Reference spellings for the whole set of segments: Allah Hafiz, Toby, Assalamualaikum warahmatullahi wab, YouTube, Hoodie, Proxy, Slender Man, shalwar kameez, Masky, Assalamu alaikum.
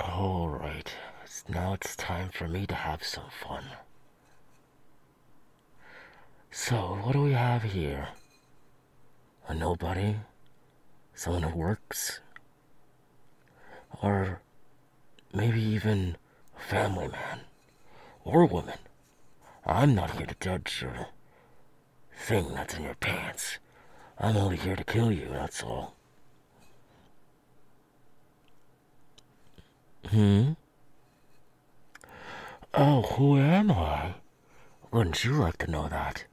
Alright, now it's time for me to have some fun. So, what do we have here? A nobody? Someone who works? Or maybe even a family man? Or a woman? I'm not here to judge your thing that's in your pants. I'm only here to kill you, that's all. Oh, who am I? Wouldn't you like to know that?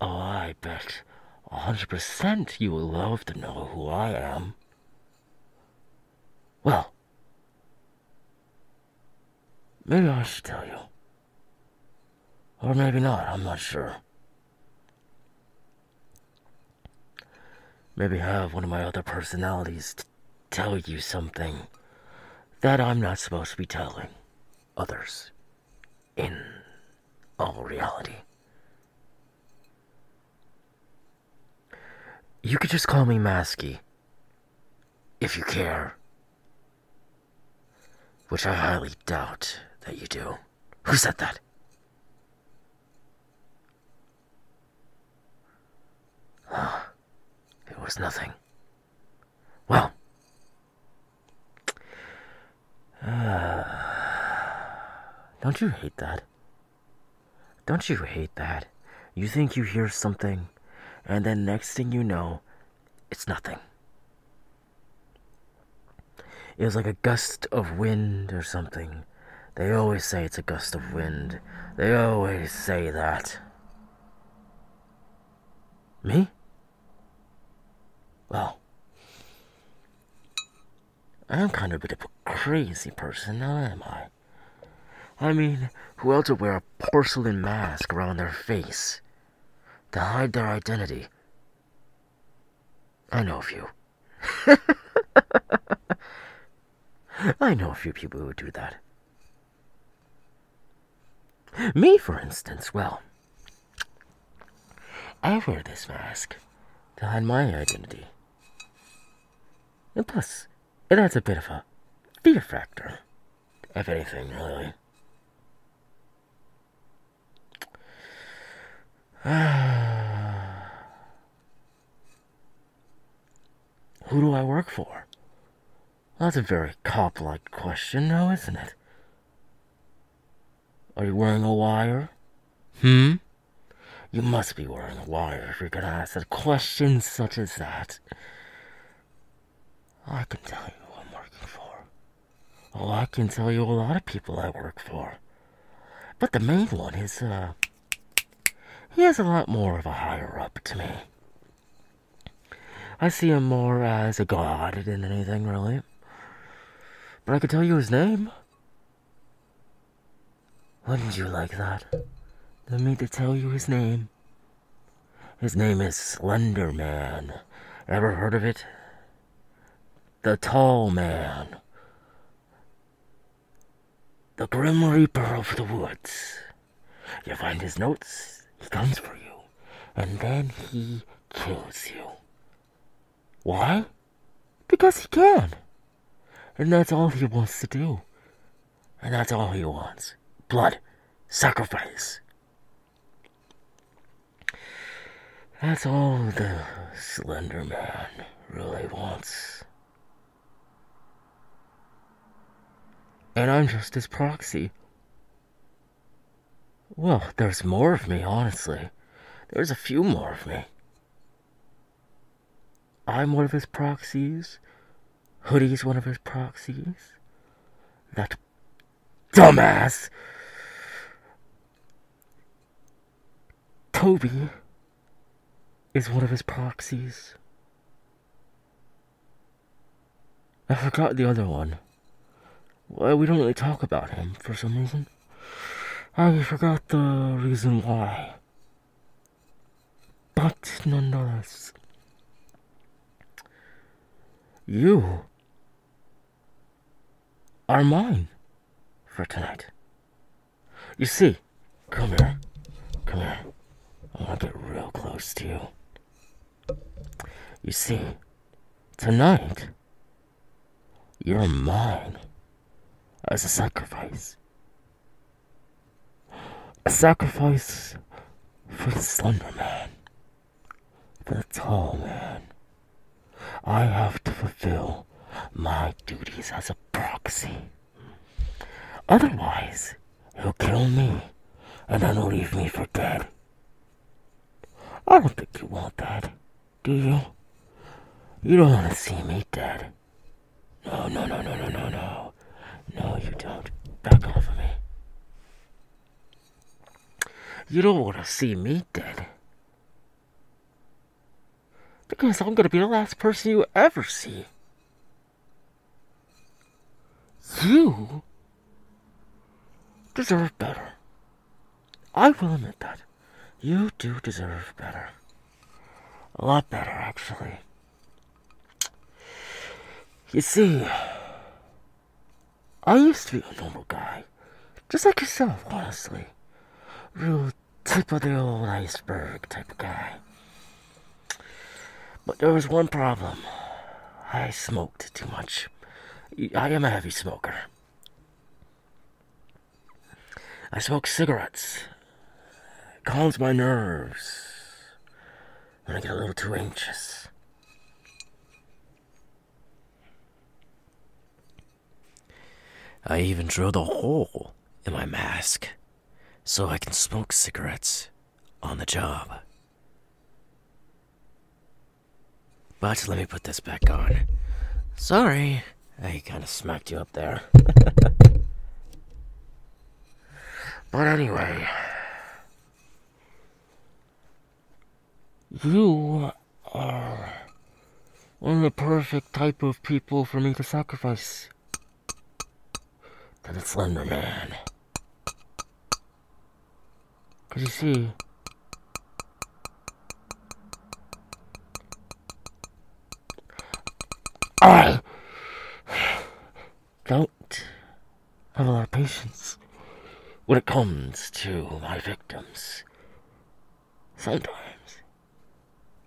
Oh, I bet 100% you would love to know who I am. Well, maybe I should tell you. Or maybe not, I'm not sure. Maybe have one of my other personalities tell you something that I'm not supposed to be telling others in all reality. You could just call me Masky, if you care. Which I highly doubt that you do. Who said that? Ah, it was nothing. Well. Don't you hate that? Don't you hate that? You think you hear something, and then next thing you know, it's nothing. It was like a gust of wind or something. They always say it's a gust of wind. They always say that. Me? Well, I'm kind of a bit of a crazy person, now am I? I mean, who else would wear a porcelain mask around their face to hide their identity? I know a few. I know a few people who would do that. Me, for instance, well, I wear this mask to hide my identity. And plus, it adds a bit of a fear factor, if anything, really. Who do I work for? That's a very cop-like question, though, isn't it? Are you wearing a wire? You must be wearing a wire if you're gonna ask a question such as that. I can tell you who I'm working for. Oh, I can tell you a lot of people I work for. But the main one is, he has a lot more of a higher-up to me. I see him more as a god than anything, really. But I could tell you his name. Wouldn't you like that? Let me to tell you his name. His name is Slender Man. Ever heard of it? The Tall Man. The Grim Reaper of the woods. You find his notes. He comes for you, and then he kills you. Why? Because he can. And that's all he wants to do. And that's all he wants. Blood. Sacrifice. That's all the Slender Man really wants. And I'm just his proxy. Well, there's more of me, honestly. There's a few more of me. I'm one of his proxies. Hoodie's one of his proxies. That dumbass Toby is one of his proxies. I forgot the other one. Well, we don't really talk about him for some reason. I forgot the reason why, but nonetheless, you are mine for tonight. You see, come here, I want to get real close to you. You see, tonight You're mine. As a sacrifice. A sacrifice for the Slender Man. For the Tall Man. I have to fulfill my duties as a proxy. Otherwise, he'll kill me and then leave me for dead. I don't think you want that, do you? You don't want to see me dead. No, no, no, no, no, no, no. No, you don't. Back off of me. You don't want to see me dead. Because I'm going to be the last person you ever see. You deserve better. I will admit that. You do deserve better. A lot better, actually. You see, I used to be a normal guy. Just like yourself, honestly. Real tip of the old iceberg type of guy. But there was one problem. I smoked too much. I am a heavy smoker. I smoke cigarettes. It calms my nerves when I get a little too anxious. I even drilled a hole in my mask so I can smoke cigarettes on the job. But let me put this back on. Sorry, I kind of smacked you up there. But anyway, you are one of the perfect type of people for me to sacrifice to the Slender Man. Cause you see, I don't have a lot of patience when it comes to my victims. Sometimes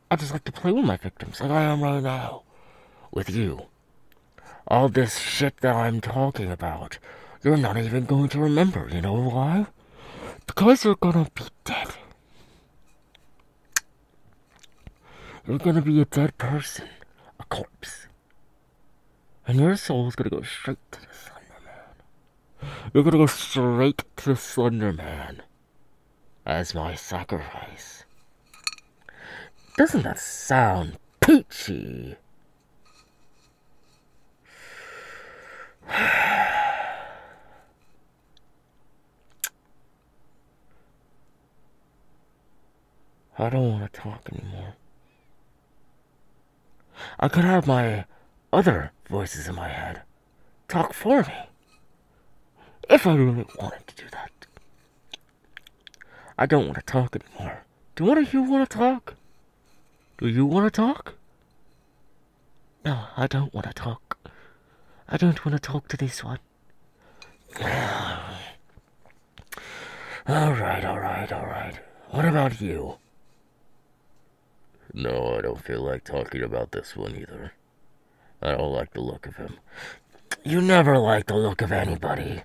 I just like to play with my victims, like I am right now with you. All this shit that I'm talking about, you're not even going to remember, you know why? Because you're gonna be dead. You're gonna be a dead person, a corpse. And your soul's gonna go straight to the Slender Man. You're gonna go straight to the Slender Man as my sacrifice. Doesn't that sound peachy? I don't want to talk anymore. I could have my other voices in my head talk for me. If I really wanted to do that. I don't want to talk anymore. Do one of you want to talk? Do you want to talk? No, I don't want to talk. I don't want to talk to this one. Alright, alright, alright. What about you? No, I don't feel like talking about this one either. I don't like the look of him. You never like the look of anybody.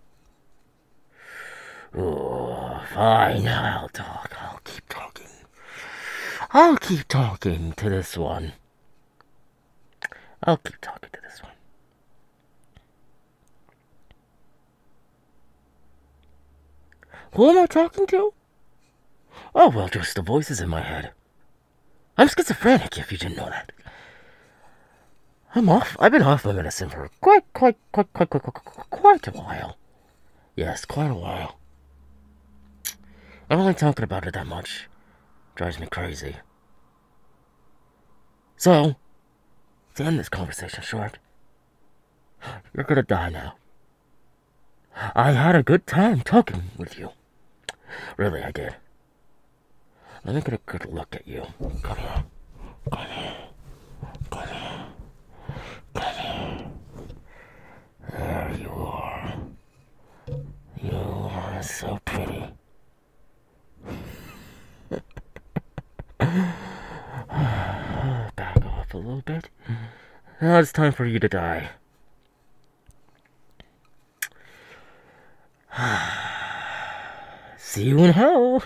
Oh, fine, I'll talk. I'll keep talking. I'll keep talking to this one. I'll keep talking to this one. Who am I talking to? Oh, well, just the voices in my head. I'm schizophrenic, if you didn't know that. I'm off. I've been off my medicine for quite a while. Yes, quite a while. I don't like talking about it that much. Drives me crazy. So, to end this conversation short, you're gonna die now. I had a good time talking with you. Really, I did. Let me get a good look at you. Come here. Come here. Come here. Come here. There you are. You are so pretty. Back off a little bit. Now it's time for you to die. See you in hell.